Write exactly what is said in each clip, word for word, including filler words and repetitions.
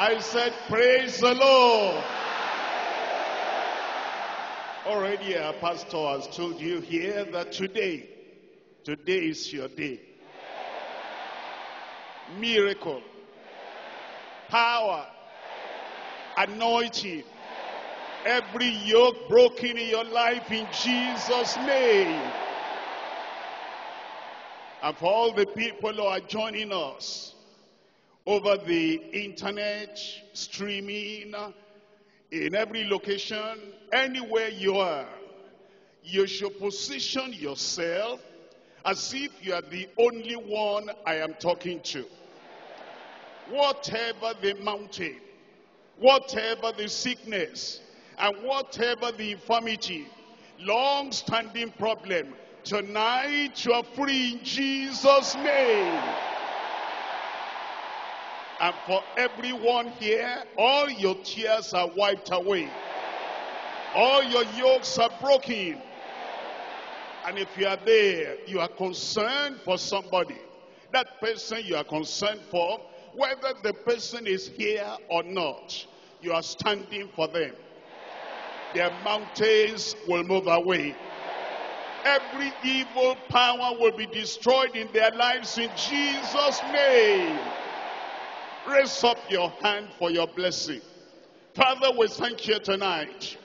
I said, praise the Lord. Already our pastor has told you here that today, today is your day. Miracle, power, anointing, every yoke broken in your life in Jesus' name. And for all the people who are joining us over the internet, streaming, in every location, anywhere you are, you should position yourself as if you are the only one I am talking to. Whatever the mountain, whatever the sickness, and whatever the infirmity, long-standing problem, tonight you are free in Jesus' name. And for everyone here, all your tears are wiped away. All your yokes are broken. And if you are there, you are concerned for somebody. That person you are concerned for, whether the person is here or not, you are standing for them. Their mountains will move away. Every evil power will be destroyed in their lives in Jesus' name. Raise up your hand for your blessing. Father, we thank you tonight.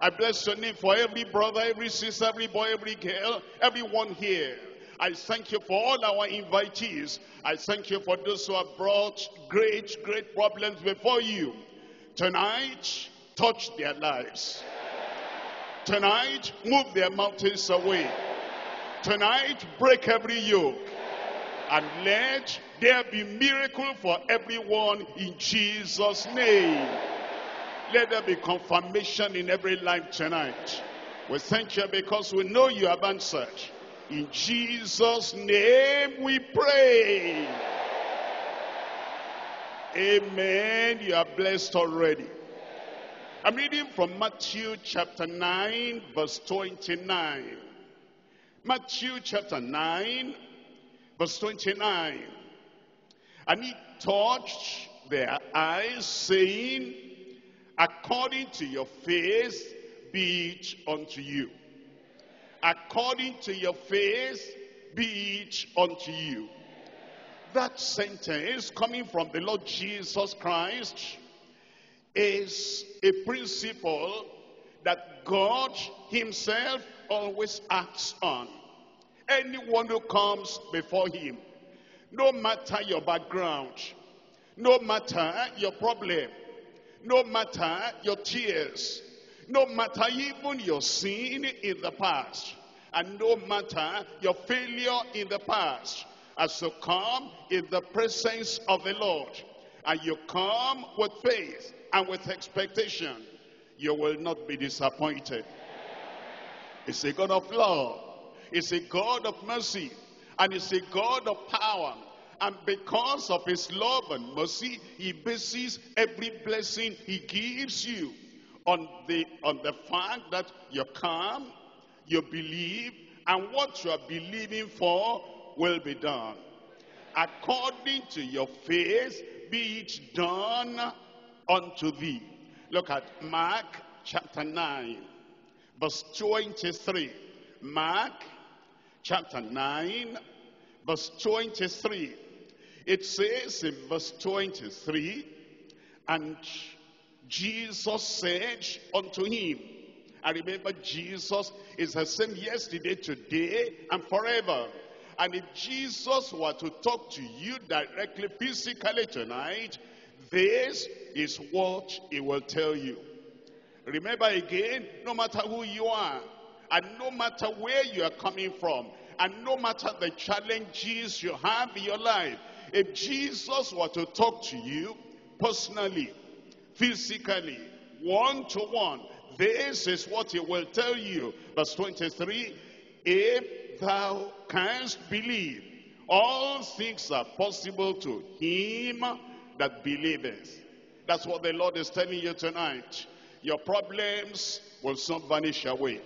I bless your name for every brother, every sister, every boy, every girl, everyone here. I thank you for all our invitees. I thank you for those who have brought great, great problems before you. Tonight, touch their lives. Tonight, move their mountains away. Tonight, break every yoke. And let there be miracle for everyone in Jesus' name. Let there be confirmation in every life tonight. We thank you because we know you have answered. In Jesus' name we pray. Amen. You are blessed already. I'm reading from Matthew chapter nine, verse twenty-nine. Matthew chapter nine, verse twenty-nine. And he touched their eyes, saying, according to your faith be it unto you. According to your faith be it unto you. That sentence coming from the Lord Jesus Christ is a principle that God himself always acts on. Anyone who comes before him, no matter your background, no matter your problem, no matter your tears, no matter even your sin in the past, and no matter your failure in the past, as you come in the presence of the Lord, and you come with faith and with expectation, you will not be disappointed. It's a God of love, it's a God of mercy, and it's a God of power. And because of his love and mercy, he bases every blessing he gives you on the, on the fact that you come, you believe, and what you are believing for will be done. According to your faith, be it done unto thee. Look at Mark chapter nine, verse twenty-three. Mark chapter nine, verse twenty-three. It says in verse twenty-three, and Jesus said unto him, and remember Jesus is the same yesterday, today, and forever. And if Jesus were to talk to you directly, physically tonight, this is what he will tell you. Remember again, no matter who you are, and no matter where you are coming from, and no matter the challenges you have in your life, if Jesus were to talk to you personally, physically, one-to-one, this is what he will tell you. Verse twenty-three, if thou canst believe, all things are possible to him that believeth. That's what the Lord is telling you tonight. Your problems will soon vanish away.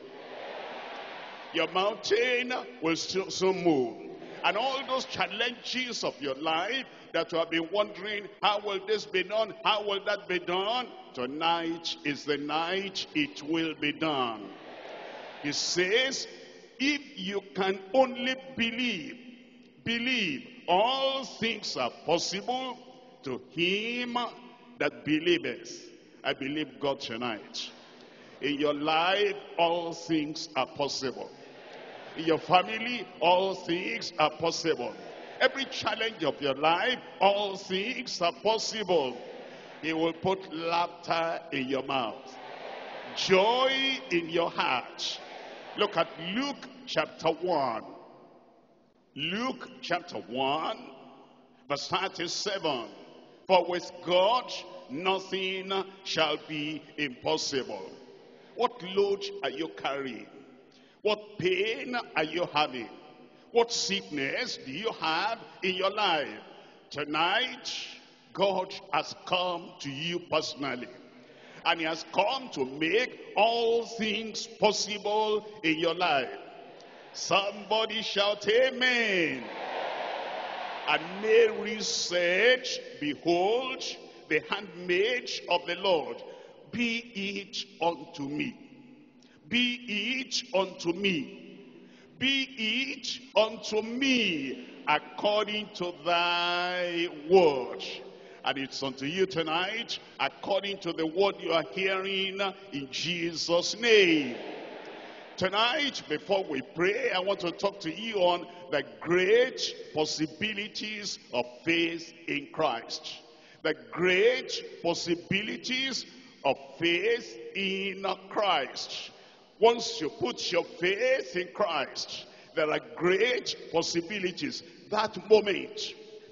Your mountain will soon move. and all those challenges of your life that you have been wondering, how will this be done? How will that be done? Tonight is the night it will be done. He says, if you can only believe, believe all things are possible to him that believeth. I believe God tonight. In your life, all things are possible. In your family, all things are possible. Every challenge of your life, all things are possible. He will put laughter in your mouth, joy in your heart. Look at Luke chapter one. Luke chapter one, verse thirty-seven. For with God, nothing shall be impossible. What load are you carrying? What pain are you having? What sickness do you have in your life? Tonight, God has come to you personally. And he has come to make all things possible in your life. Somebody shout amen. And Mary said, behold, the handmaid of the Lord, be it unto me. Be it unto me. Be it unto me according to thy word. And it's unto you tonight according to the word you are hearing in Jesus' name. Tonight, before we pray, I want to talk to you on the great possibilities of faith in Christ. The great possibilities of faith in Christ. Once you put your faith in Christ, there are great possibilities. That moment,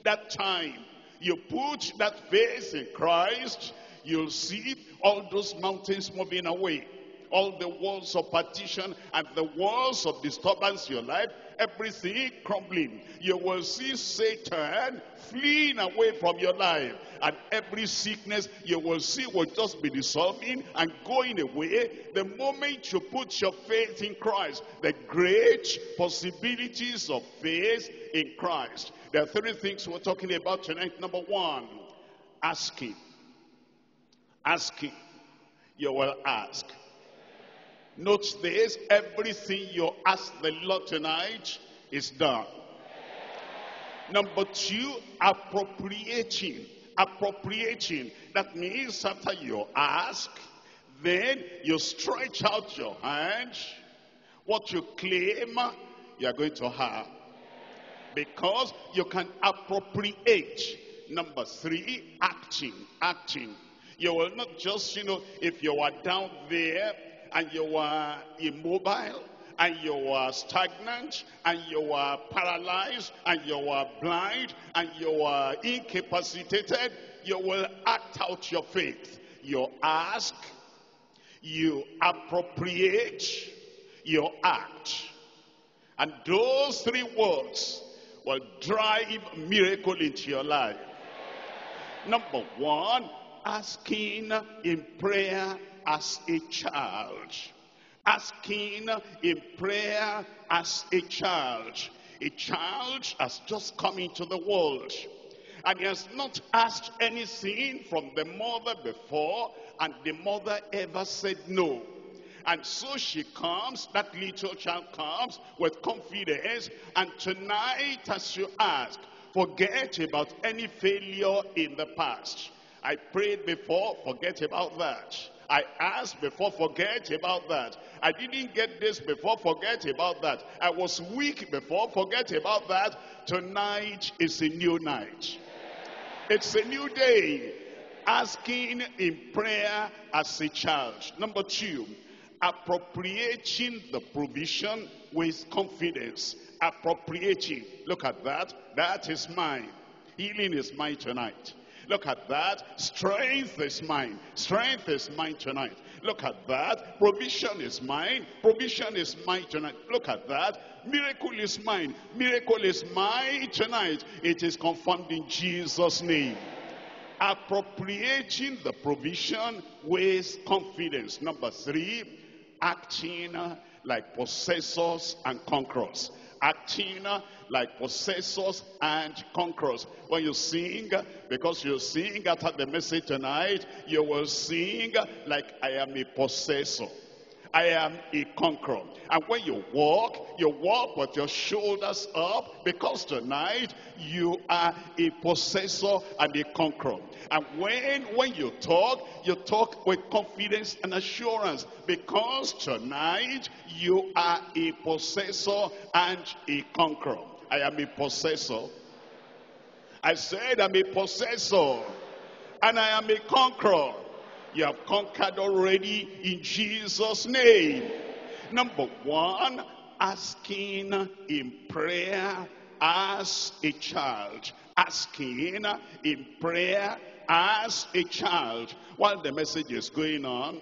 that time, you put that faith in Christ, you'll see all those mountains moving away. All the walls of partition and the walls of disturbance in your life, everything crumbling. You will see Satan fleeing away from your life. And every sickness you will see will just be dissolving and going away. The moment you put your faith in Christ, the great possibilities of faith in Christ. There are three things we're talking about tonight. Number one, asking. Asking. You will ask. Note this, everything you ask the Lord tonight is done. Number two, appropriating. Appropriating. That means after you ask, then you stretch out your hand. What you claim, you are going to have. Because you can appropriate. Number three, acting. Acting. You will not just, you know, if you are down there, and you are immobile, and you are stagnant, and you are paralyzed, and you are blind, and you are incapacitated, you will act out your faith. You ask, you appropriate, you act. And those three words will drive miracle into your life. Number one, asking in prayer as a child. Asking in prayer as a child. A child has just come into the world, and he has not asked anything from the mother before, and the mother ever said no. And so she comes, that little child comes with confidence. And tonight, as you ask, forget about any failure in the past. I prayed before, forget about that. I asked before, forget about that. I didn't get this before, forget about that. I was weak before, forget about that. Tonight is a new night. It's a new day. Asking in prayer as a child. Number two, appropriating the provision with confidence. Appropriating. Look at that. That is mine. Healing is mine tonight. Look at that. Strength is mine. Strength is mine tonight. Look at that. Provision is mine. Provision is mine tonight. Look at that. Miracle is mine. Miracle is mine tonight. It is confirmed in Jesus' name. Appropriating the provision with confidence. Number three, acting like possessors and conquerors. acting like possessors and conquerors. When you sing, because you sing after the message tonight, you will sing like I am a possessor. I am a conqueror. And when you walk, you walk with your shoulders up, because tonight you are a possessor and a conqueror. And when, when you talk, you talk with confidence and assurance, because tonight you are a possessor and a conqueror. I am a possessor. I said I'm a possessor and I am a conqueror. You have conquered already in Jesus' name. Number one, asking in prayer as a child. Asking in prayer as a child. While the message is going on,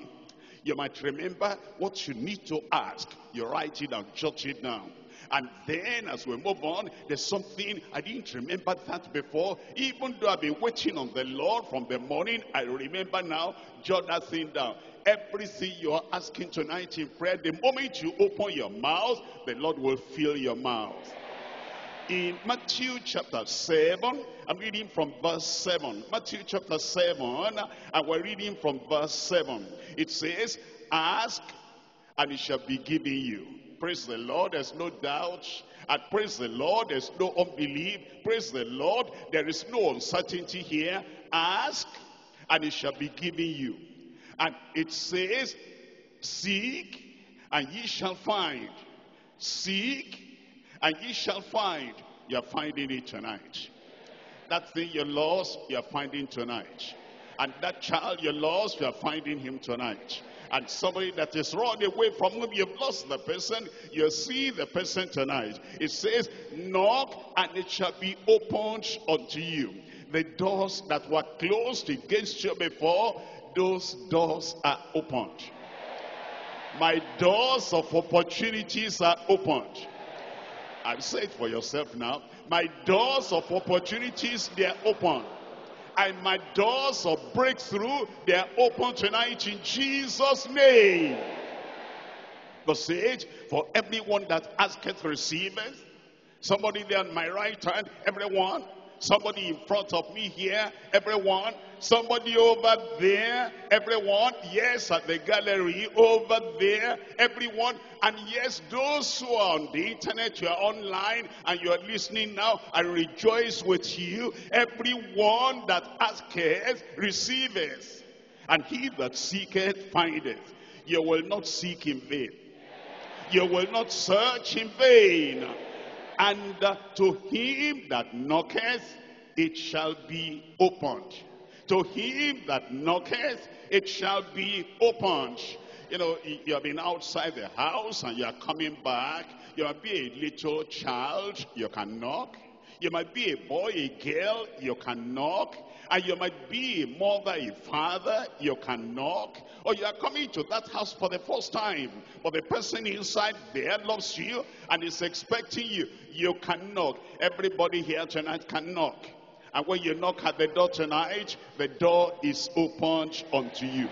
you might remember what you need to ask. You write it and jot it down. And then as we move on, there's something, I didn't remember that before. Even though I've been waiting on the Lord from the morning, I remember now, jot that thing down. Everything you are asking tonight in prayer, the moment you open your mouth, the Lord will fill your mouth. In Matthew chapter seven, I'm reading from verse seven. Matthew chapter seven, and we're reading from verse seven. It says, ask and it shall be given you. Praise the Lord, there's no doubt. And praise the Lord, there's no unbelief. Praise the Lord, there is no uncertainty here. Ask, and it shall be given you. And it says, seek, and ye shall find. Seek, and ye shall find. You're finding it tonight. That thing you lost, you're finding tonight. And that child you lost, you're finding him tonight. And somebody that is run away from whom you've lost the person, you see the person tonight. It says, knock and it shall be opened unto you. The doors that were closed against you before, those doors are opened. My doors of opportunities are opened. I've said for yourself now. My doors of opportunities, they are opened. And my doors of breakthrough, they are open tonight in Jesus' name. Verse eight, for everyone that asketh receiveth. Somebody there on my right hand, everyone. Somebody in front of me here, everyone. Somebody over there, everyone. Yes, at the gallery, over there, everyone. And yes, those who are on the internet, you are online and you are listening now, I rejoice with you. Everyone that asketh, receiveth. And he that seeketh, findeth. You will not seek in vain. You will not search in vain. And to him that knocketh, it shall be opened. To him that knocketh, it shall be opened. You know, you have been outside the house and you are coming back. You might be a little child, you can knock. You might be a boy, a girl, you can knock. And you might be a mother, a father, you can knock. Or you are coming to that house for the first time, but the person inside there loves you and is expecting you. You can knock. Everybody here tonight can knock. And when you knock at the door tonight, the door is opened unto you.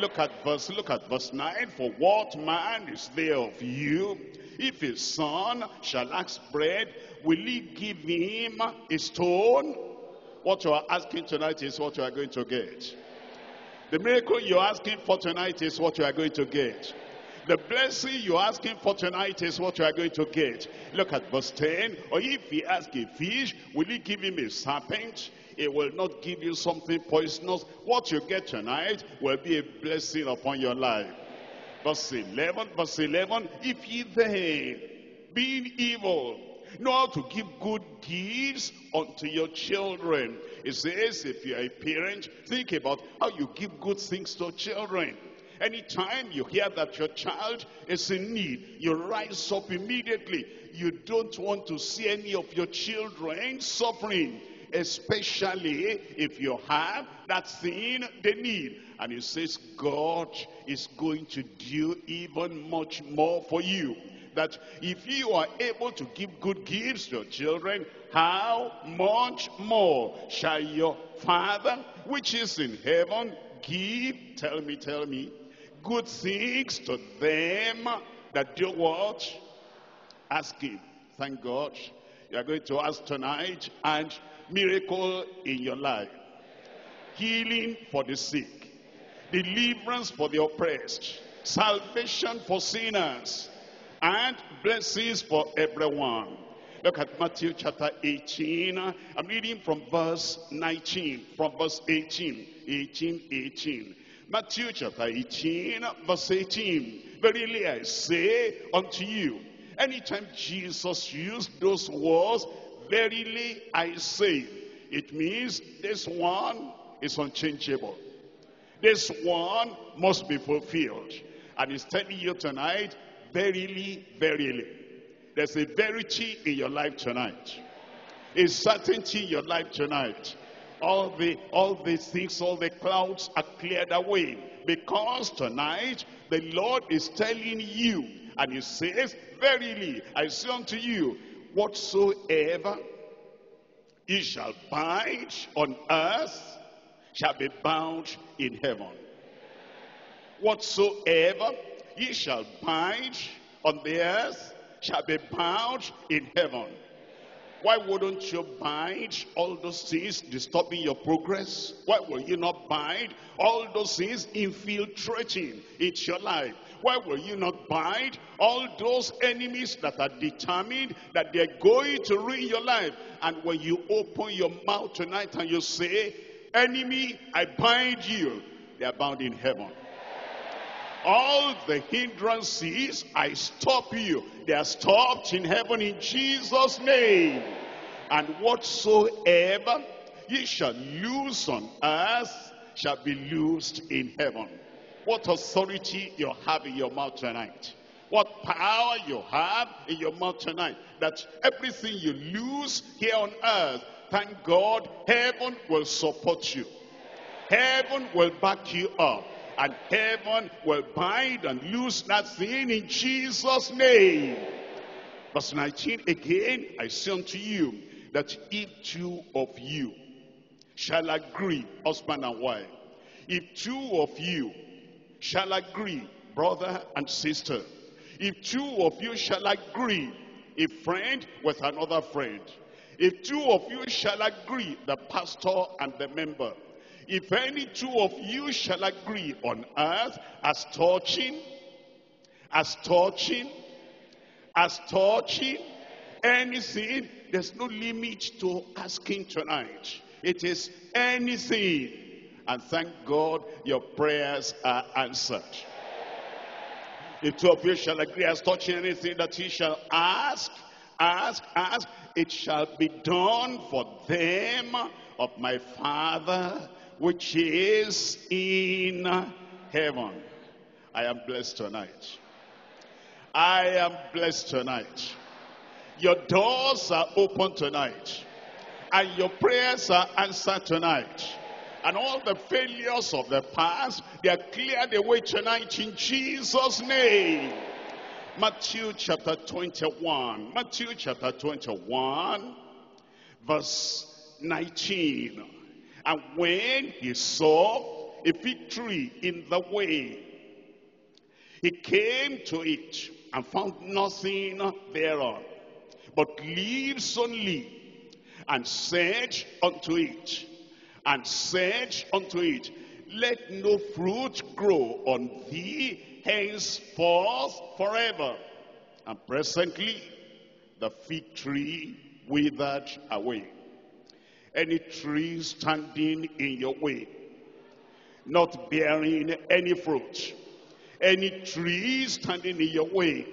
Look at verse, look at verse nine. For what man is there of you, if his son shall ask bread, will he give him a stone? What you are asking tonight is what you are going to get. The miracle you are asking for tonight is what you are going to get. The blessing you are asking for tonight is what you are going to get. Look at verse ten. Or if he asks a fish, will he give him a serpent? It will not give you something poisonous. What you get tonight will be a blessing upon your life. Verse eleven, verse eleven. If ye then, being evil, know how to give good gifts unto your children. It says, if you are a parent, think about how you give good things to children. Anytime you hear that your child is in need, you rise up immediately. You don't want to see any of your children suffering, especially if you have that thing they need. And it says, God is going to do even much more for you. That if you are able to give good gifts to your children, how much more shall your Father, which is in heaven, give, tell me, tell me, good things to them that do what? Ask him. Thank God. You are going to ask tonight, and miracle in your life. Healing for the sick. Deliverance for the oppressed. Salvation for sinners. And blessings for everyone. Look at Matthew chapter eighteen. I'm reading from verse nineteen. From verse eighteen. eighteen, eighteen. Matthew chapter eighteen, verse eighteen. Verily I say unto you. Anytime Jesus used those words, verily I say, it means this one is unchangeable. This one must be fulfilled. And he's telling you tonight, verily, verily. There's a verity in your life tonight. A certainty in your life tonight. All the, all these things, all the clouds are cleared away. Because tonight, the Lord is telling you, and he says, verily, I say unto you, whatsoever ye shall bind on earth shall be bound in heaven. Whatsoever ye shall bind on the earth shall be bound in heaven. Why wouldn't you bind all those things disturbing your progress? Why will you not bind all those things infiltrating into your life? Why will you not bind all those enemies that are determined that they're going to ruin your life? And when you open your mouth tonight and you say, enemy, I bind you, they're bound in heaven. All the hindrances, I stop you. They are stopped in heaven in Jesus' name. And whatsoever ye shall loose on earth shall be loosed in heaven. What authority you have in your mouth tonight. What power you have in your mouth tonight. That everything you lose here on earth, thank God, heaven will support you. Heaven will back you up. And heaven will bind and loose that thing in Jesus' name. Verse nineteen, again, I say unto you, that if two of you shall agree, husband and wife, if two of you shall agree, brother and sister, if two of you shall agree, a friend with another friend, if two of you shall agree, the pastor and the member, if any two of you shall agree on earth as touching, as touching, as touching, anything, there's no limit to asking tonight. It is anything. And thank God your prayers are answered. If two of you shall agree as touching anything that ye shall ask, ask, ask, it shall be done for them of my Father which is in heaven. I am blessed tonight. I am blessed tonight. Your doors are open tonight. And your prayers are answered tonight. And all the failures of the past, they are cleared away tonight in Jesus' name. Matthew chapter twenty-one. Matthew chapter twenty-one, verse nineteen. And when he saw a fig tree in the way, he came to it and found nothing thereon, but leaves only, and said unto it, and said unto it, let no fruit grow on thee henceforth forever. And presently the fig tree withered away. Any tree standing in your way, not bearing any fruit, any tree standing in your way,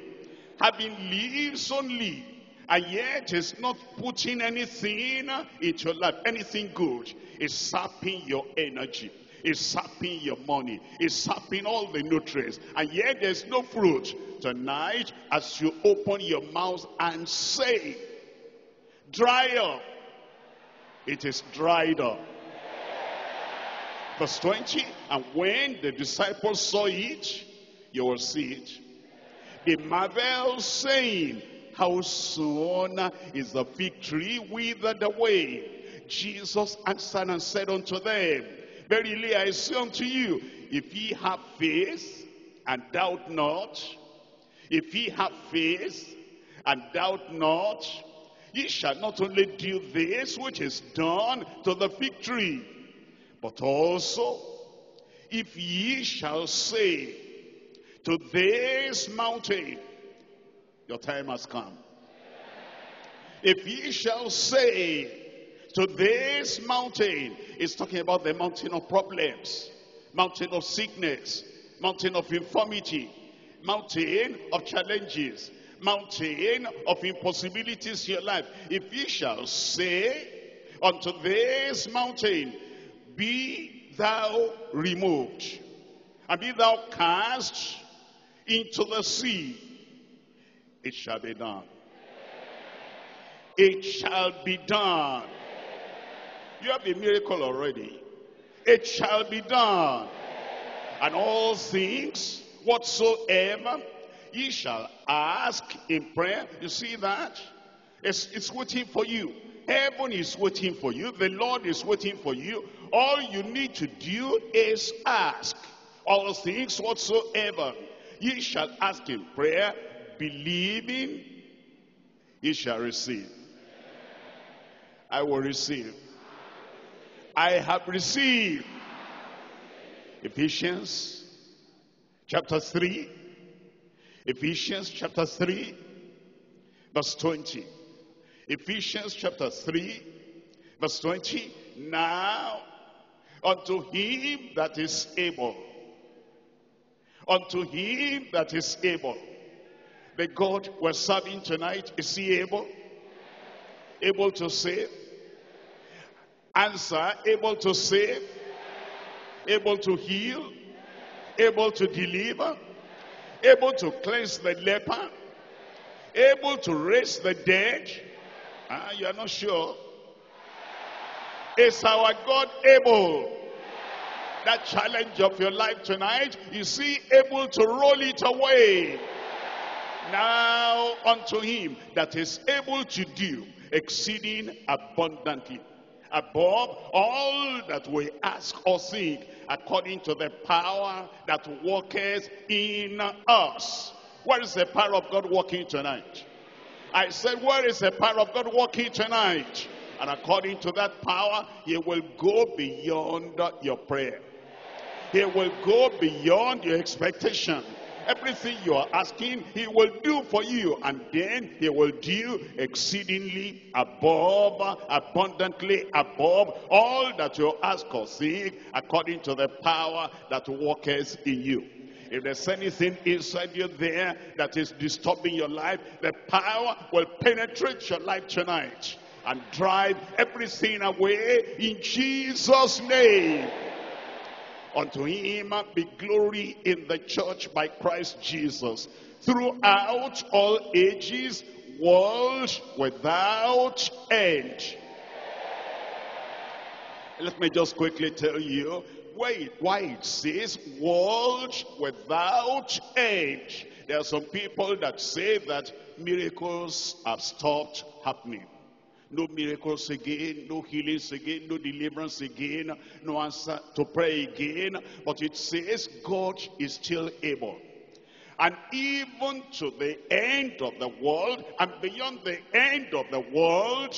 having leaves only, and yet it's not putting anything into your life, anything good, is sapping your energy, is sapping your money, is sapping all the nutrients, and yet there's no fruit. Tonight, as you open your mouth and say, dry up. It is dried up. Verse twenty, and when the disciples saw it, you will see it. They marveled, saying, how soon is the fig tree withered away? Jesus answered and said unto them, verily I say unto you, if ye have faith and doubt not, if ye have faith and doubt not, ye shall not only do this which is done to the fig tree, but also if ye shall say to this mountain, your time has come. If ye shall say to this mountain, it's talking about the mountain of problems, mountain of sickness, mountain of infirmity, mountain of challenges, mountain of impossibilities in your life. If ye shall say unto this mountain, be thou removed, and be thou cast into the sea, it shall be done. It shall be done. You have a miracle already. It shall be done. And all things whatsoever ye shall ask in prayer. You see that? It's, it's waiting for you. Heaven is waiting for you. The Lord is waiting for you. All you need to do is ask. All things whatsoever ye shall ask in prayer, believing, ye shall receive. I will receive. I have received. Ephesians chapter three. Ephesians chapter three, verse twenty. Ephesians chapter three, verse twenty. Now unto him that is able, unto him that is able. The God we're serving tonight, is he able? Able to save? Answer, able to save? Able to heal? Able to deliver? Able to cleanse the leper? Able to raise the dead? Ah, you are not sure? Is our God able? That challenge of your life tonight, is he able to roll it away? Now unto him that is able to do exceeding abundantly, above all that we ask or seek, according to the power that worketh in us. Where is the power of God working tonight? I said, where is the power of God working tonight? And according to that power, he will go beyond your prayer. He will go beyond your expectation. Everything you are asking, he will do for you. And then he will do exceedingly above, abundantly above all that you ask or seek, according to the power that worketh in you. If there's anything inside you there that is disturbing your life, the power will penetrate your life tonight and drive everything away in Jesus' name. Unto him be glory in the church by Christ Jesus, throughout all ages, world without end. Let me just quickly tell you why, why it says world without end. There are some people that say that miracles have stopped happening. No miracles again, no healings again, no deliverance again, no answer to prayer again. But it says God is still able. And even to the end of the world and beyond the end of the world,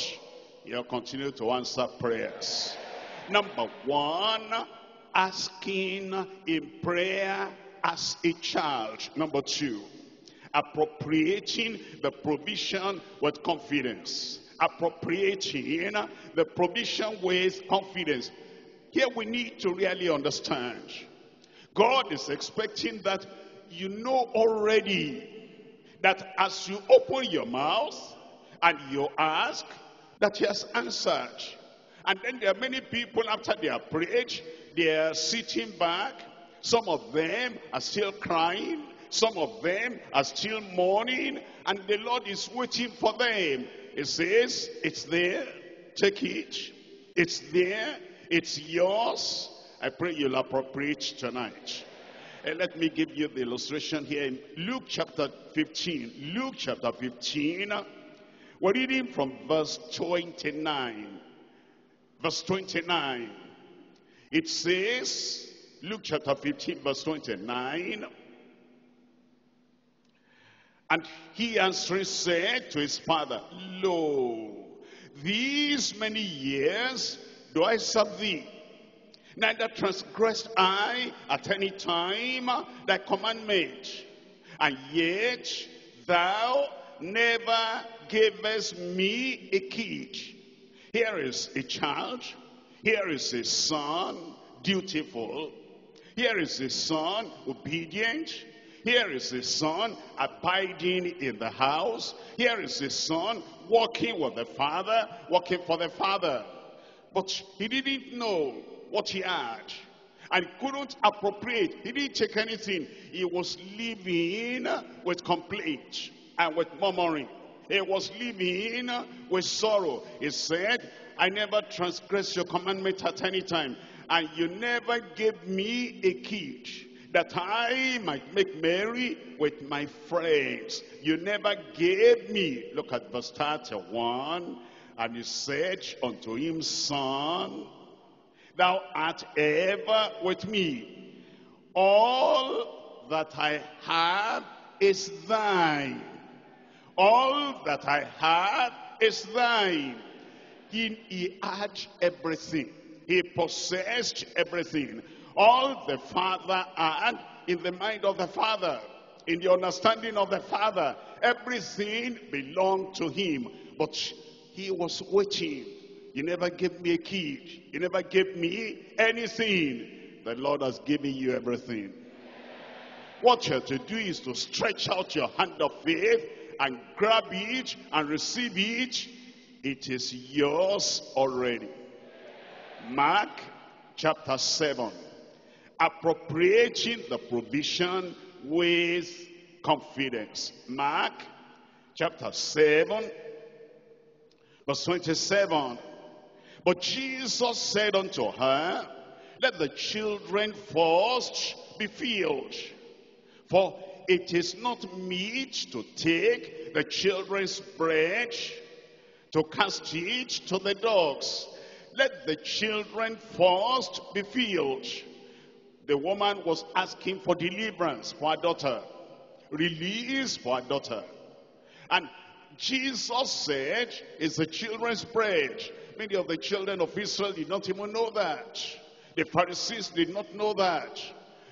he'll continue to answer prayers. Number one, asking in prayer as a child. Number two, appropriating the provision with confidence. Appropriating the provision with confidence. Here we need to really understand. God is expecting that you know already that as you open your mouth and you ask, that he has answered. And then there are many people, after they have prayed, they are sitting back. Some of them are still crying. Some of them are still mourning. And the Lord is waiting for them. It says, it's there, take it, it's there, it's yours. I pray you'll appropriate tonight. And let me give you the illustration here in Luke chapter fifteen. Luke chapter fifteen, we're reading from verse twenty-nine. Verse twenty-nine, it says, Luke chapter fifteen, verse twenty-nine, And he answering said to his father, Lo, these many years do I serve thee, neither transgressed I at any time thy commandment, and yet thou never gavest me a kid. Here is a child, here is a son dutiful, here is a son obedient, here is a son abiding in the house, here is a son walking with the father, working for the father. But he didn't know what he had, and couldn't appropriate. He didn't take anything. He was living with complaint and with murmuring. He was living with sorrow. He said, I never transgressed your commandment at any time, and you never gave me a kid that I might make merry with my friends. You never gave me. Look at verse thirty-one. And he said unto him, Son, thou art ever with me. All that I have is thine. All that I have is thine. He, he had everything. He possessed everything. All the Father had in the mind of the Father, in the understanding of the Father. Everything belonged to him. But he was waiting. You never gave me a kid. You never gave me anything. The Lord has given you everything. What you have to do is to stretch out your hand of faith and grab it and receive it. It is yours already. Mark chapter seven. Appropriating the provision with confidence. Mark chapter seven, verse twenty-seven. But Jesus said unto her, Let the children first be filled, for it is not meet to take the children's bread, to cast it to the dogs. Let the children first be filled. The woman was asking for deliverance for her daughter, release for her daughter. And Jesus said, it's the children's bread. Many of the children of Israel did not even know that. The Pharisees did not know that.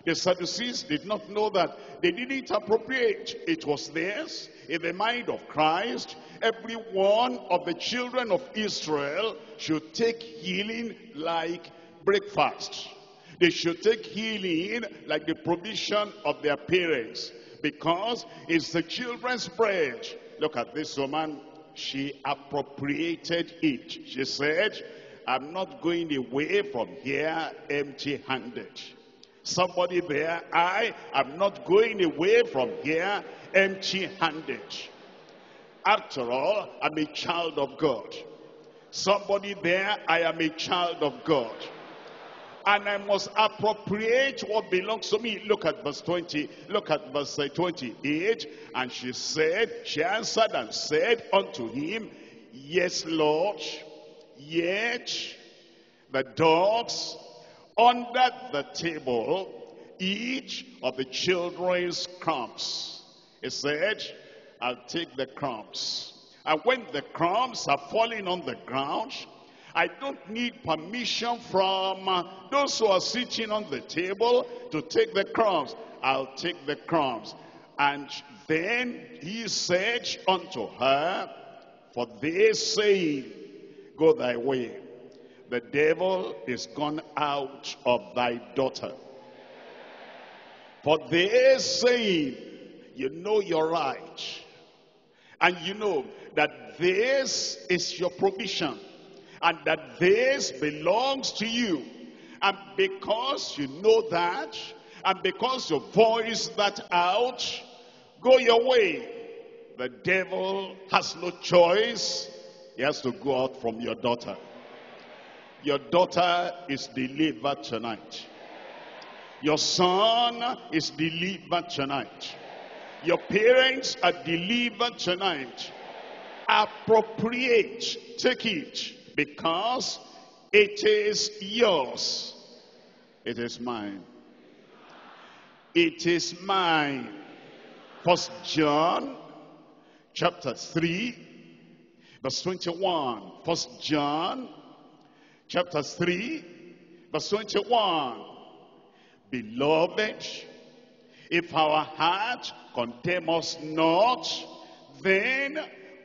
The Sadducees did not know that. They didn't appropriate. It was theirs in the mind of Christ. Every one of the children of Israel should take healing like breakfast. They should take healing like the provision of their parents, because it's the children's bread. Look at this woman. She appropriated it. She said, I'm not going away from here empty-handed. Somebody there, I am not going away from here empty-handed. After all, I'm a child of God. Somebody there, I am a child of God. And I must appropriate what belongs to me. Look at verse twenty. Look at verse twenty-eight. And she said, she answered and said unto him, Yes, Lord, yet the dogs under the table each of the children's crumbs. He said, I'll take the crumbs. And when the crumbs are falling on the ground, I don't need permission from those who are sitting on the table to take the crumbs. I'll take the crumbs. And then he said unto her, For they say, Go thy way. The devil is gone out of thy daughter. For they say, You know you're right. And you know that this is your provision, and that this belongs to you. And because you know that, and because you voice that out, go your way. The devil has no choice. He has to go out from your daughter. Your daughter is delivered tonight. Your son is delivered tonight. Your parents are delivered tonight. Appropriate. Take it. Because it is yours. It is mine. It is mine. First John chapter three, verse twenty-one. First John, chapter three, verse twenty-one. Beloved, if our heart condemn us not, then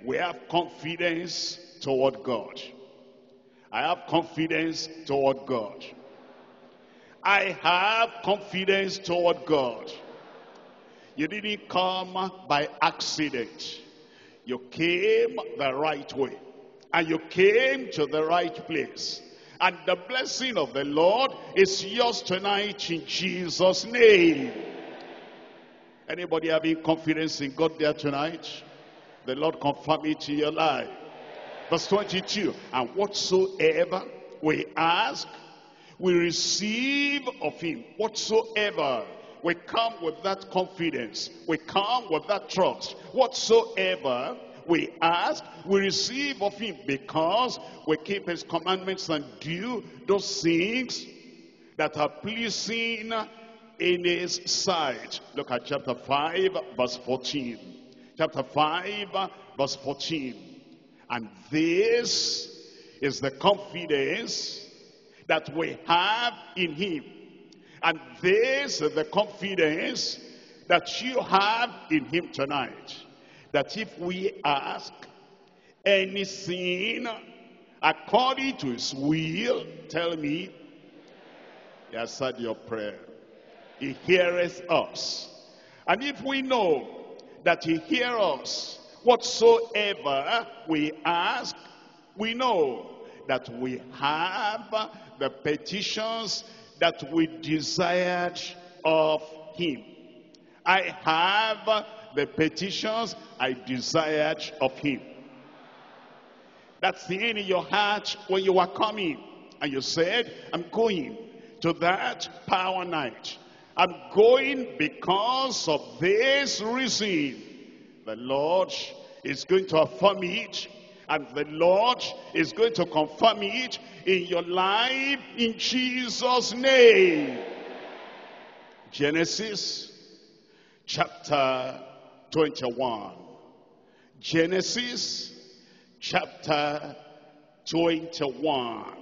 we have confidence toward God. I have confidence toward God. I have confidence toward God. You didn't come by accident. You came the right way. And you came to the right place. And the blessing of the Lord is yours tonight in Jesus' name. Anybody having confidence in God there tonight? The Lord confirm it in your life. Verse twenty-two. And whatsoever we ask, we receive of him. Whatsoever. We come with that confidence. We come with that trust. Whatsoever we ask, we receive of him, because we keep his commandments and do those things that are pleasing in his sight. Look at chapter five, verse fourteen. Chapter five, verse fourteen. And this is the confidence that we have in him. And this is the confidence that you have in him tonight. That if we ask anything according to his will, tell me, he answered your prayer. He heareth us. And if we know that he hears us, whatsoever we ask, we know that we have the petitions that we desired of him. I have the petitions I desired of him. That's the end in your heart when you were coming. And you said, I'm going to that power night. I'm going because of this reason. The Lord is going to affirm it. And the Lord is going to confirm it in your life in Jesus' name. Genesis chapter twenty-one. Genesis chapter twenty-one.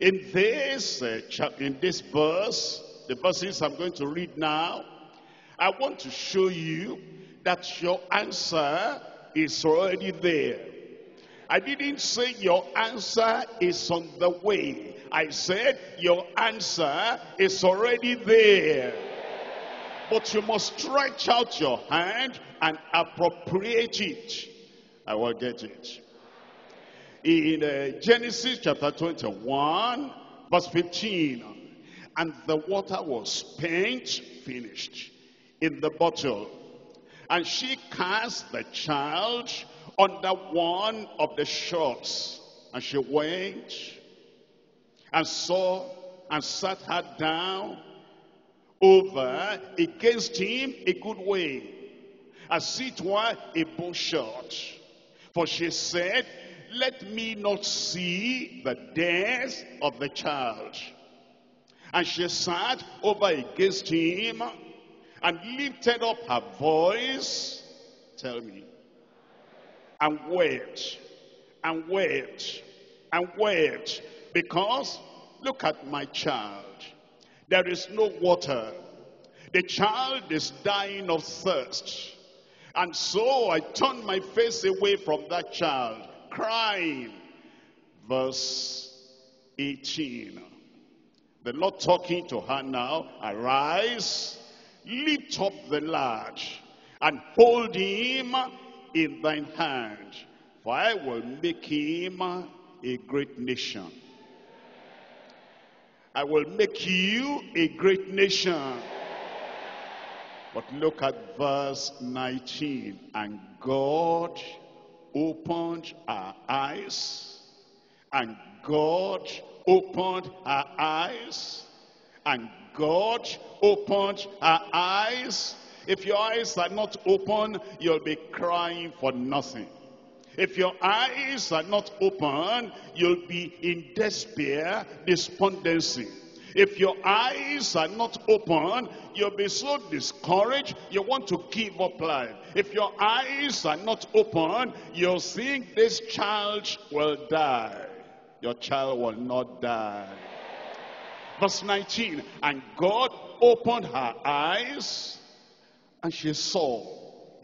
In this, uh, chap in this verse, the verses I'm going to read now, I want to show you that your answer is already there. I didn't say your answer is on the way. I said your answer is already there. But you must stretch out your hand and appropriate it. I will get it. In uh, Genesis chapter twenty-one, verse fifteen. And the water was spent, finished, in the bottle. And she cast the child under one of the shops, and she went and saw and sat her down over against him a good way, as it were a bowshot. For she said, let me not see the death of the child. And she sat over against him and lifted up her voice, tell me, and wept, and wept, and wept, because look at my child. There is no water. The child is dying of thirst. And so I turned my face away from that child, crying. Verse eighteen. The Lord talking to her now, arise, lift up the lad, and hold him in thine hand, for I will make him a great nation. I will make you a great nation. But look at verse nineteen. And God opened our eyes, and God opened our eyes, and God opened our eyes. If your eyes are not open, you'll be crying for nothing. If your eyes are not open, you'll be in despair, despondency. If your eyes are not open, you'll be so discouraged, you want to give up life. If your eyes are not open, you'll think this child will die. Your child will not die. Verse nineteen, and God opened her eyes, and she saw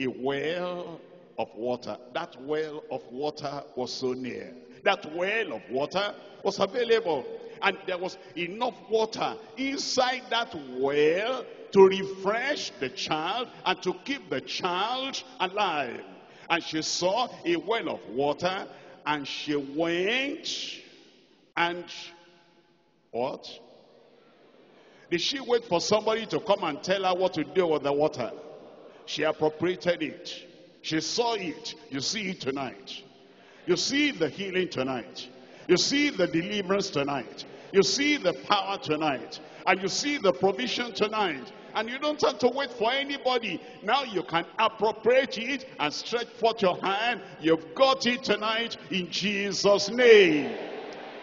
a well of water. That well of water was so near. That well of water was available. And there was enough water inside that well to refresh the child and to keep the child alive. And she saw a well of water, and she went and what? Did she wait for somebody to come and tell her what to do with the water? She appropriated it. She saw it. You see it tonight. You see the healing tonight. You see the deliverance tonight. You see the power tonight. And you see the provision tonight. And you don't have to wait for anybody. Now you can appropriate it and stretch forth your hand. You've got it tonight in Jesus' name.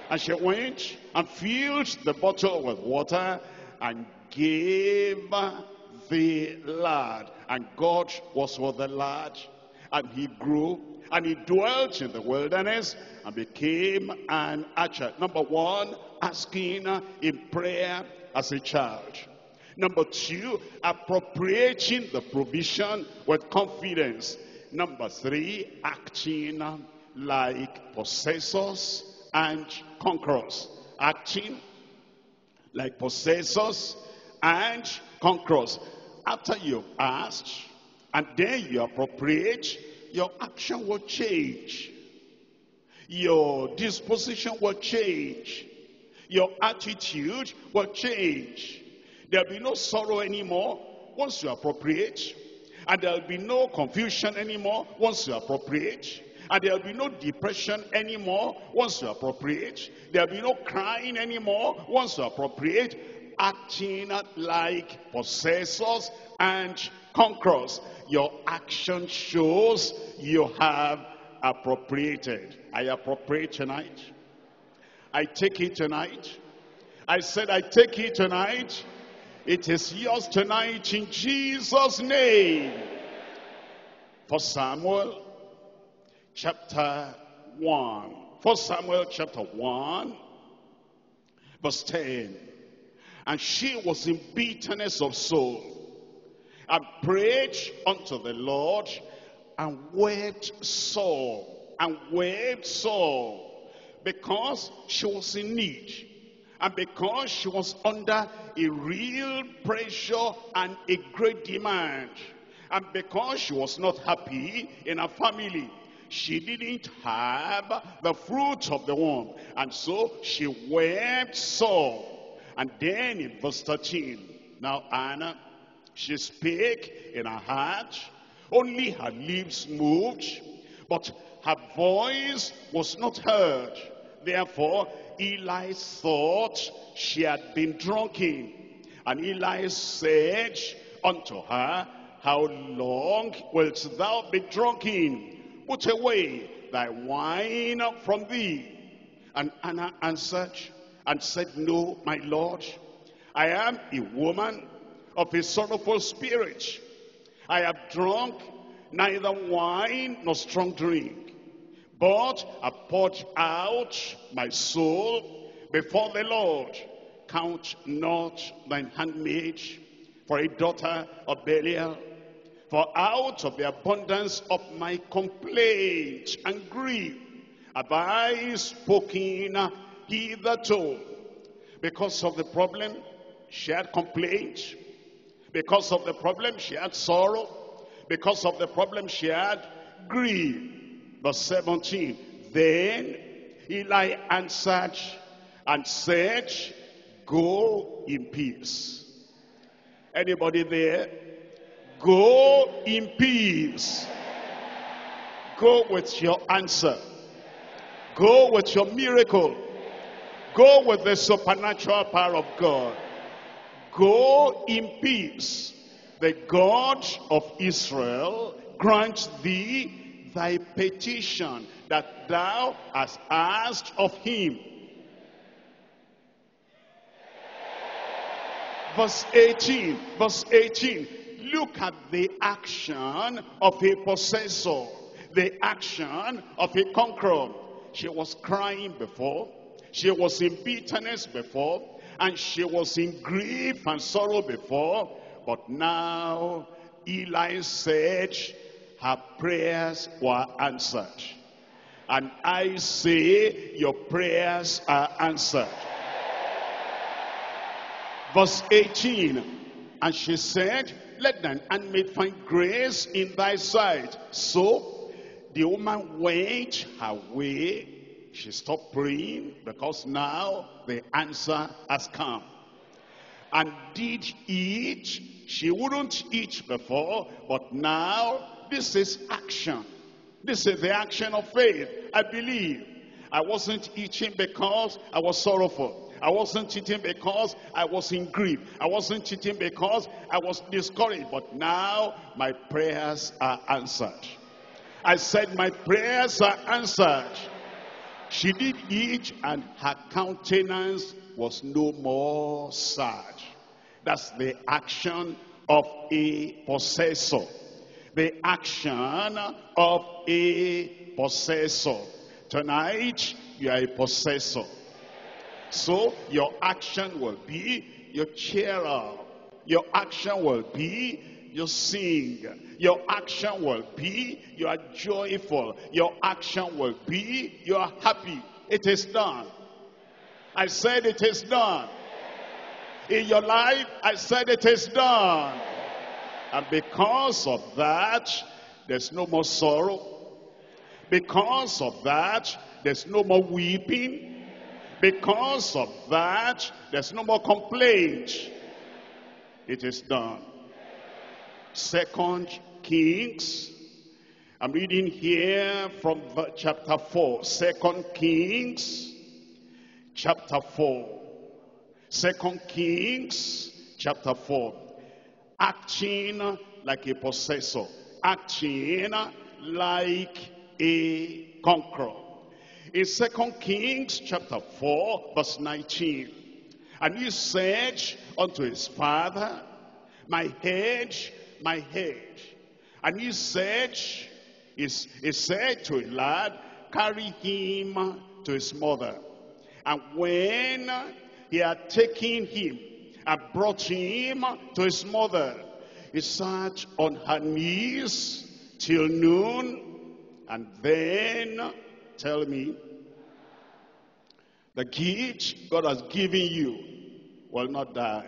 And she went and filled the bottle with water and gave the lad. And God was with the lad. And he grew, and he dwelt in the wilderness, and became an archer. Number one, asking in prayer as a child. Number two, appropriating the provision with confidence. Number three, acting like possessors and conquerors. Acting like possessors and conquerors. After you've asked, and then you appropriate, your action will change. Your disposition will change. Your attitude will change. There'll be no sorrow anymore once you appropriate. And there'll be no confusion anymore once you appropriate. And there'll be no depression anymore once you appropriate. There'll be no crying anymore once you appropriate. Acting like possessors and conquerors. Your action shows you have appropriated. I appropriate tonight. I take it tonight. I said I take it tonight. It is yours tonight in Jesus' name. First Samuel chapter one. First Samuel chapter one. Verse ten. And she was in bitterness of soul, and prayed unto the Lord, and wept sore, and wept sore, because she was in need, and because she was under a real pressure and a great demand, and because she was not happy in her family. She didn't have the fruit of the womb, and so she wept sore. And then in verse thirteen, now Anna, she spake in her heart, only her lips moved, but her voice was not heard. Therefore Eli thought she had been drunken. And Eli said unto her, how long wilt thou be drunken? Put away thy wine from thee. And Anna answered and said, no, my lord, I am a woman of a sorrowful spirit. I have drunk neither wine nor strong drink, but I poured out my soul before the Lord. Count not thine handmaid for a daughter of Belial, for out of the abundance of my complaint and grief have I spoken hitherto. Because of the problem she had complaint. Because of the problem, she had sorrow. Because of the problem, she had grief. Verse seventeen. Then Eli answered and said, go in peace. Anybody there? Go in peace. Go with your answer. Go with your miracle. Go with the supernatural power of God. Go in peace. The God of Israel grant thee thy petition that thou hast asked of him. Verse eighteen, verse eighteen. Look at the action of a possessor, the action of a conqueror. She was crying before, she was in bitterness before, and she was in grief and sorrow before. But now Eli said her prayers were answered. And I say your prayers are answered. Verse eighteen, and she said, let thine handmaid find grace in thy sight. So the woman went her way. She stopped praying because now the answer has come. And did eat. She wouldn't eat before, but now this is action. This is the action of faith. I believe. I wasn't eating because I was sorrowful. I wasn't eating because I was in grief. I wasn't eating because I was discouraged. But now my prayers are answered. I said my prayers are answered. She did eat, and her countenance was no more sad. That's the action of a possessor. The action of a possessor. Tonight, you are a possessor. So, your action will be, you cheer up. Your action will be, you sing. Your action will be, you are joyful. Your action will be, you are happy. It is done. I said it is done. In your life, I said it is done. And because of that, there's no more sorrow. Because of that, there's no more weeping. Because of that, there's no more complaint. It is done. Second Kings. I'm reading here from chapter four. Second Kings. Chapter four. Second Kings chapter four. Acting like a possessor. Acting like a conqueror. In Second Kings chapter four verse nineteen. And he said unto his father, my head, my head. And he said, he, he said to a lad, carry him to his mother. And when he had taken him and brought him to his mother, he sat on her knees till noon. And then, tell me, the gift God has given you will not die.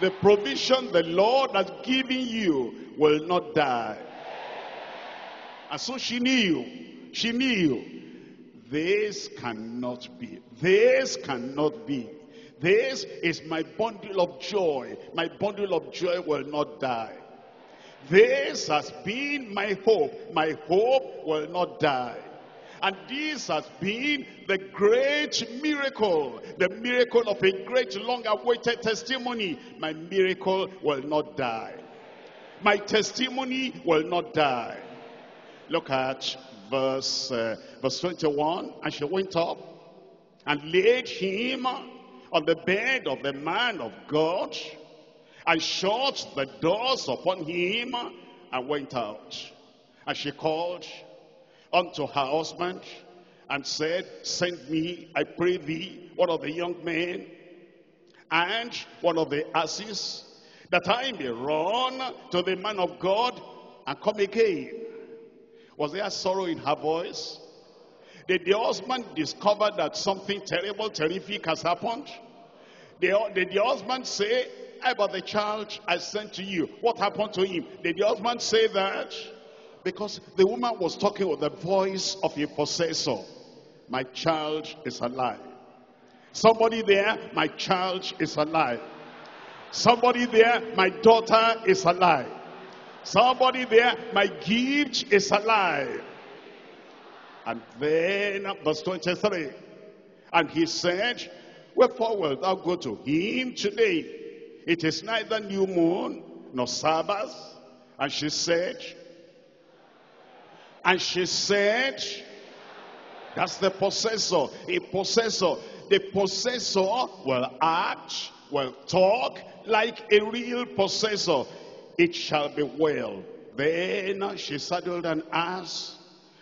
The provision the Lord has given you will not die. And so she knew, she knew, this cannot be. This cannot be. This is my bundle of joy. My bundle of joy will not die. This has been my hope. My hope will not die. And this has been the great miracle. The miracle of a great long-awaited testimony. My miracle will not die. My testimony will not die. Look at Verse, uh, verse twenty-one, and she went up and laid him on the bed of the man of God, and shut the doors upon him, and went out. And she called unto her husband and said, send me, I pray thee, one of the young men and one of the asses, that I may run to the man of God and come again. Was there sorrow in her voice? Did the husband discover that something terrible, terrific has happened? Did the husband say, about the child I sent to you, what happened to him? Did the husband say that? Because the woman was talking with the voice of a possessor. My child is alive. Somebody there, my child is alive. Somebody there, my daughter is alive. Somebody there, my gift is alive. And then verse twenty-three, and he said, wherefore wilt thou go to him today? It is neither new moon nor Sabbath. And she said, and she said, that's the possessor, a possessor. the possessor will act, will talk like a real possessor. It shall be well. Then she saddled an ass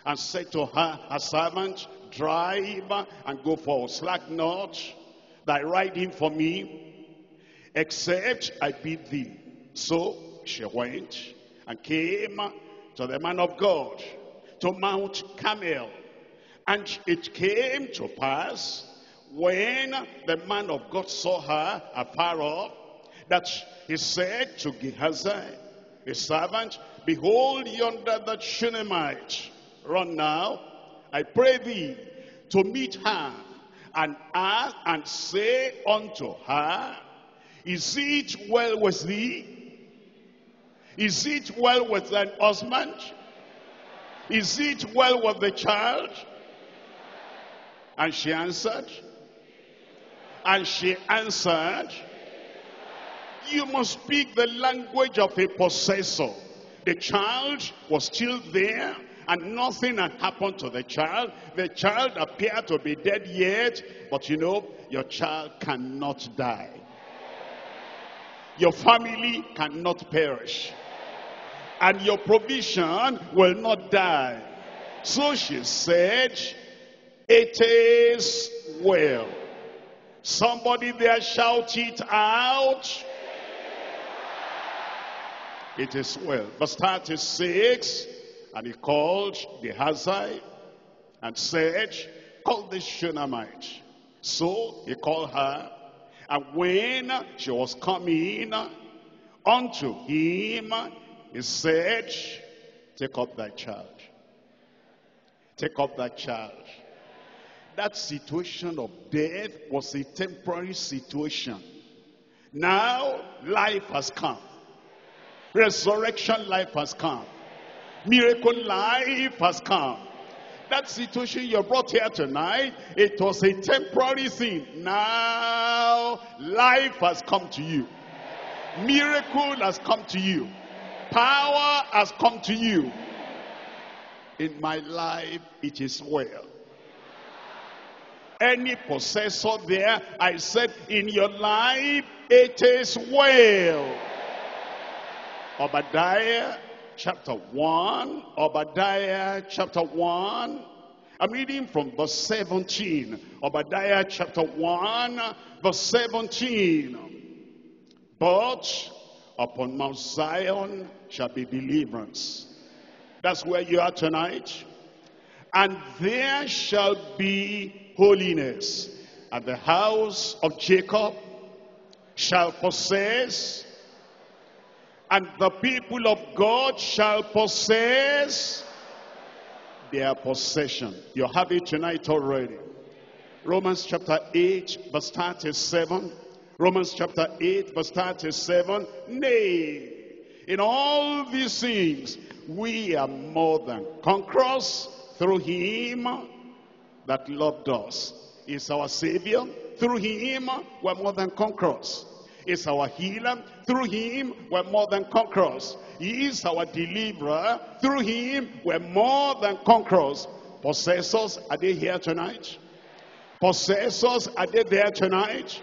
and said to her, her servant, drive and go forward. Slack not thy right hand for me, except I bid thee. So she went and came to the man of God, to Mount Carmel. And it came to pass, when the man of God saw her afar off, that he said to Gehazi, his servant, behold yonder the Shunammite. Run now, I pray thee, to meet her, and ask and say unto her, is it well with thee? Is it well with thine husband? Is it well with the child? And she answered, and she answered, you must speak the language of a possessor. The child was still there, and nothing had happened to the child. The child appeared to be dead yet, but you know, your child cannot die. Your family cannot perish. And your provision will not die. So she said, it is well. Somebody there shout it out. It is well. Verse thirty-six, and he called Gehazi and said, call this Shunammite. So he called her, and when she was coming unto him, he said, take up thy child. Take up thy child. That situation of death was a temporary situation. Now life has come. Resurrection life has come. Miracle life has come. That situation you brought here tonight, it was a temporary thing. Now life has come to you. Miracle has come to you. Power has come to you. In my life, it is well. Any possessor there, I said, in your life, it is well. Obadiah chapter one. Obadiah chapter one. I'm reading from verse seventeen. Obadiah chapter one, verse seventeen. But upon Mount Zion shall be deliverance. That's where you are tonight. And there shall be holiness. And the house of Jacob shall possess, and the people of God shall possess their possession. You have it tonight already. Romans chapter eight, verse thirty-seven. Romans chapter eight, verse thirty-seven. Nay, in all these things we are more than conquerors through him that loved us. Is our Savior. Through him we're more than conquerors. Is our healer. Through him we're more than conquerors. He is our deliverer. Through him we're more than conquerors. Possessors, are they here tonight? Possessors, are they there tonight?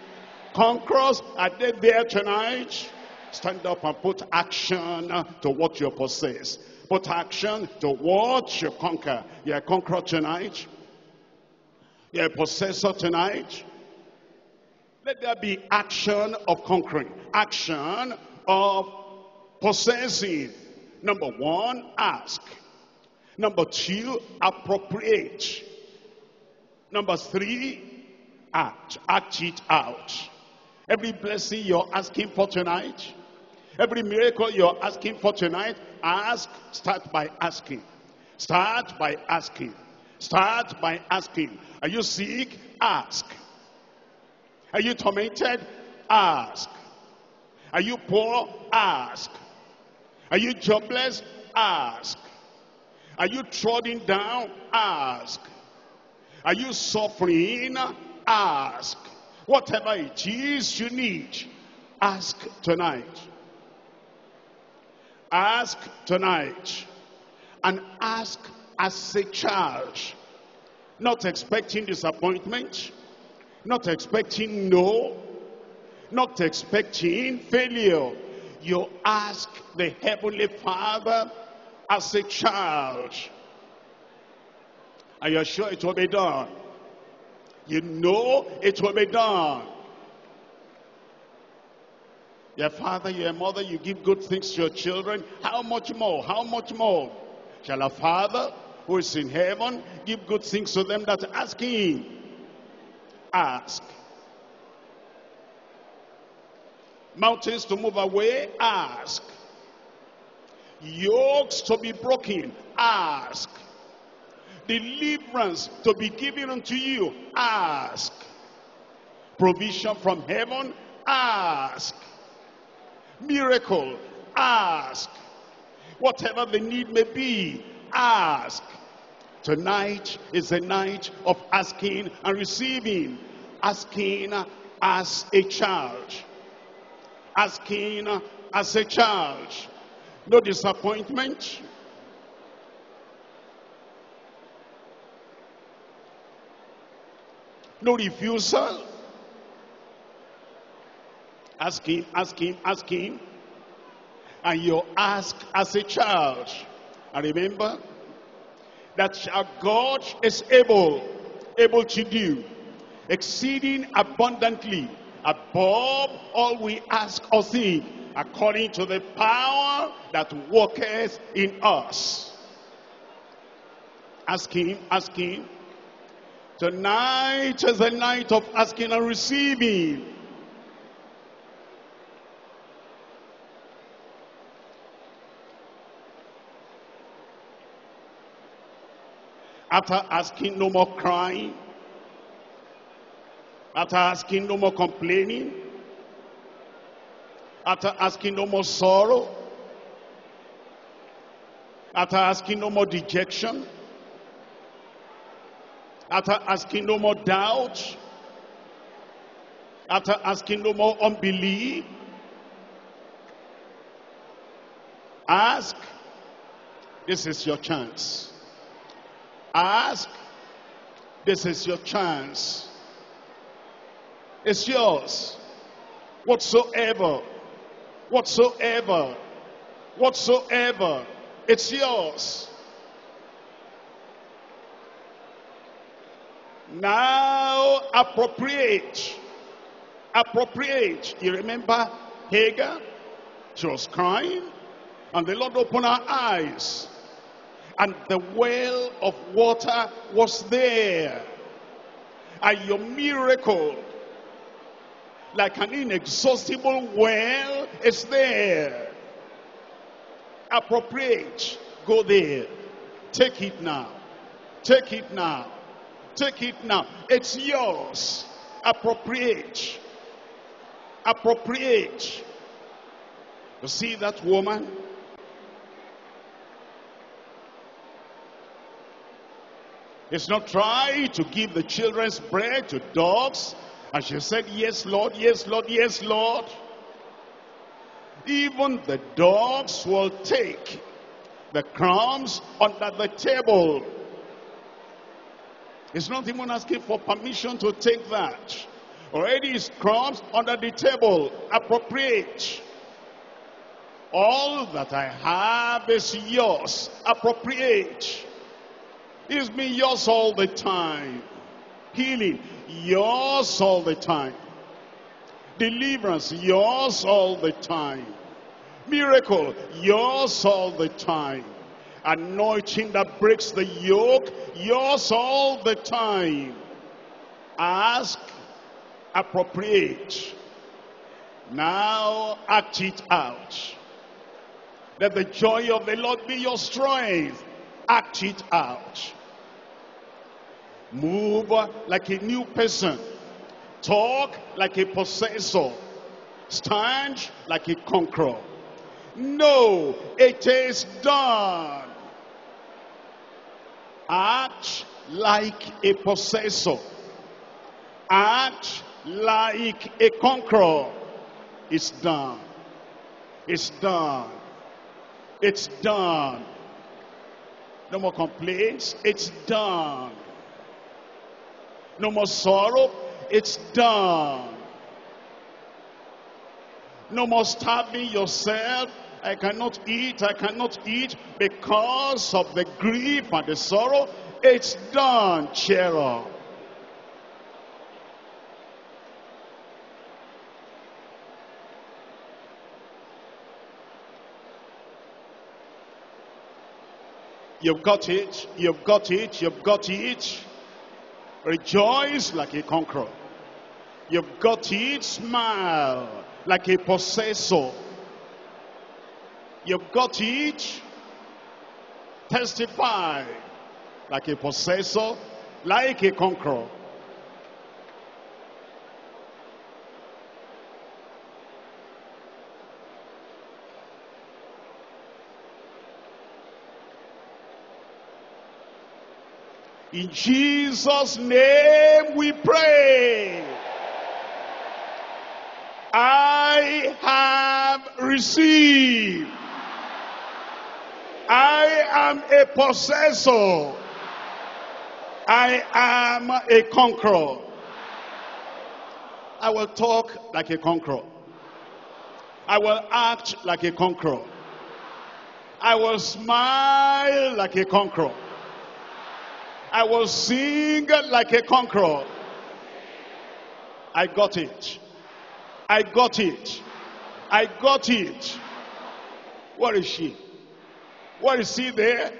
Conquerors, are they there tonight? Stand up and put action to what you possess. Put action to what you conquer. You're a conqueror tonight. You're a possessor tonight. Let there be action of conquering. Action of possessing. Number one, ask. Number two, appropriate. Number three, act. Act it out. Every blessing you're asking for tonight, every miracle you're asking for tonight, ask. Start by asking. Start by asking. Start by asking. Are you sick? Ask. Are you tormented? Ask. Are you poor? Ask. Are you jobless? Ask. Are you trodden down? Ask. Are you suffering? Ask. Whatever it is you need, ask tonight. Ask tonight. And ask as a child. Not expecting disappointment. not expecting no, not expecting failure. You ask the Heavenly Father as a child, and you're sure it will be done. You know it will be done. Your father, your mother, you give good things to your children. How much more? How much more shall a Father who is in heaven give good things to them that ask him? Ask. Mountains to move away? Ask. Yokes to be broken? Ask. Deliverance to be given unto you? Ask. Provision from heaven? Ask. Miracle? Ask. Whatever the need may be, ask. Tonight is the night of asking and receiving. Asking as a child. Asking as a child. No disappointment. No refusal. Ask him, ask him, ask him. And you ask as a child. And remember that our God is able, able to do exceeding abundantly above all we ask or think, according to the power that worketh in us. Ask him, ask him. Tonight is the night of asking and receiving. After asking, no more crying. After asking, no more complaining. After asking, no more sorrow. After asking, no more dejection. After asking, no more doubt. After asking, no more unbelief. Ask. This is your chance. Ask. This is your chance. It's yours. Whatsoever, whatsoever, whatsoever, it's yours. Now appropriate, appropriate. You remember Hagar? She was crying, and the Lord opened her eyes, and the well of water was there. And your miracle, like an inexhaustible well, is there. Appropriate. Go there. Take it now. Take it now. Take it now. It's yours. Appropriate. Appropriate. You see that woman? It's not trying to give the children's bread to dogs. And she said, yes, Lord, yes, Lord, yes, Lord. Even the dogs will take the crumbs under the table. It's not even asking for permission to take that. Already it's crumbs under the table. Appropriate. All that I have is yours. Appropriate. It's been yours all the time. Healing, yours all the time. Deliverance, yours all the time. Miracle, yours all the time. Anointing that breaks the yoke, yours all the time. Ask, appropriate. Now act it out. Let the joy of the Lord be your strength. Act it out. Move like a new person. Talk like a possessor. Stand like a conqueror. No, it is done. Act like a possessor. Act like a conqueror. It's done. It's done. It's done. No more complaints. It's done. No more sorrow. It's done. No more starving yourself. I cannot eat, I cannot eat because of the grief and the sorrow. It's done. Cheer up. You've got it, you've got it, you've got it. Rejoice like a conqueror. You've got it, smile like a possessor. You've got it, testify like a possessor, like a conqueror. In Jesus' name we pray. I have received. I am a possessor. I am a conqueror. I will talk like a conqueror. I will act like a conqueror. I will smile like a conqueror. I will sing like a conqueror. I got it. I got it. I got it. Where is she? Where is he there?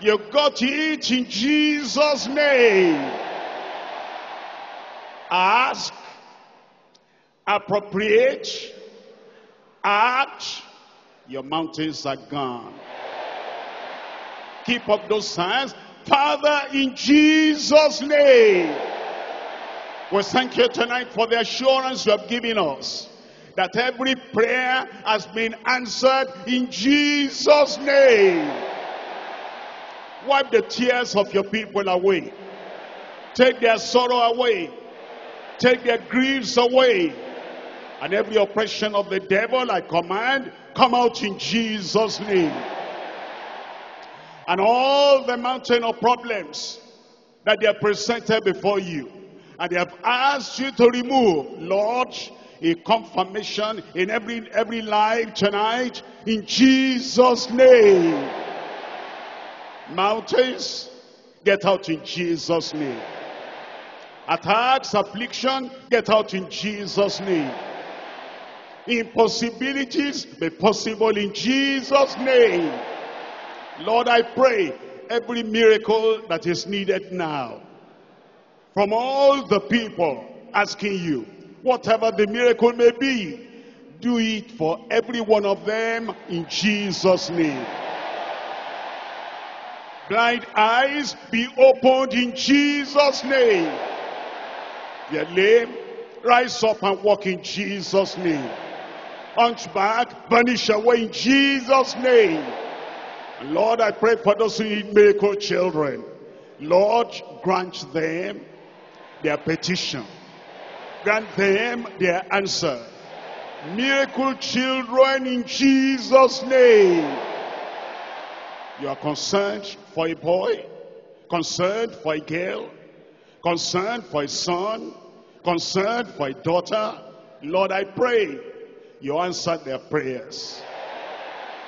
You got it in Jesus' name. Ask, appropriate, act. Your mountains are gone. Keep up those signs. Father, in Jesus' name, we thank you tonight for the assurance you have given us that every prayer has been answered in Jesus' name. Wipe the tears of your people away. Take their sorrow away. Take their griefs away. And every oppression of the devil, I command, come out in Jesus' name. And all the mountain of problems that they have presented before you and they have asked you to remove, Lord, a confirmation in every every life tonight in Jesus' name. Mountains, get out in Jesus' name. Attacks, affliction, get out in Jesus' name. Impossibilities, be possible in Jesus' name. Lord, I pray every miracle that is needed now from all the people asking you, whatever the miracle may be, do it for every one of them in Jesus' name. Blind eyes be opened in Jesus' name. Their lame, rise up and walk in Jesus' name. Hunchback, vanish away in Jesus' name. Lord, I pray for those who need miracle children. Lord, grant them their petition. Grant them their answer. Miracle children in Jesus' name. You are concerned for a boy, concerned for a girl, concerned for a son, concerned for a daughter. Lord, I pray you answer their prayers.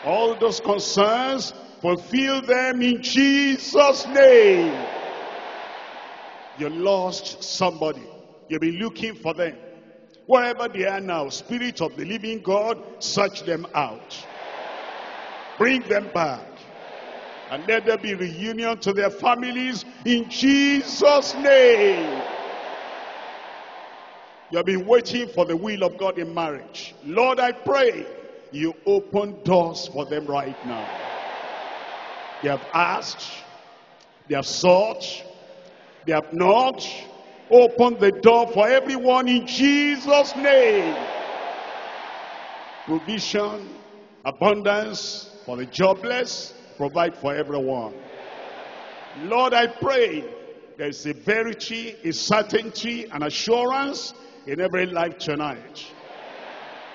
All those concerns, fulfill them in Jesus' name. You lost somebody. You've been looking for them. Wherever they are now, Spirit of the living God, search them out. Bring them back. And let there be reunion to their families in Jesus' name. You've been waiting for the will of God in marriage. Lord, I pray you open doors for them right now. They have asked, they have sought, they have not. Open the door for everyone in Jesus' name. Provision, abundance for the jobless, provide for everyone. Lord, I pray there is a verity, a certainty, and assurance in every life tonight.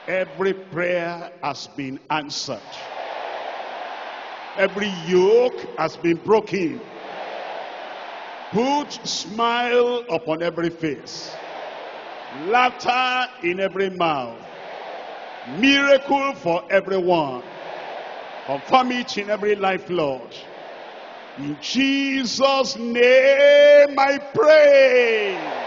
Every prayer has been answered. Every yoke has been broken. Put smile upon every face. Laughter in every mouth. Miracle for everyone. Confirm it in every life, Lord. In Jesus' name I pray.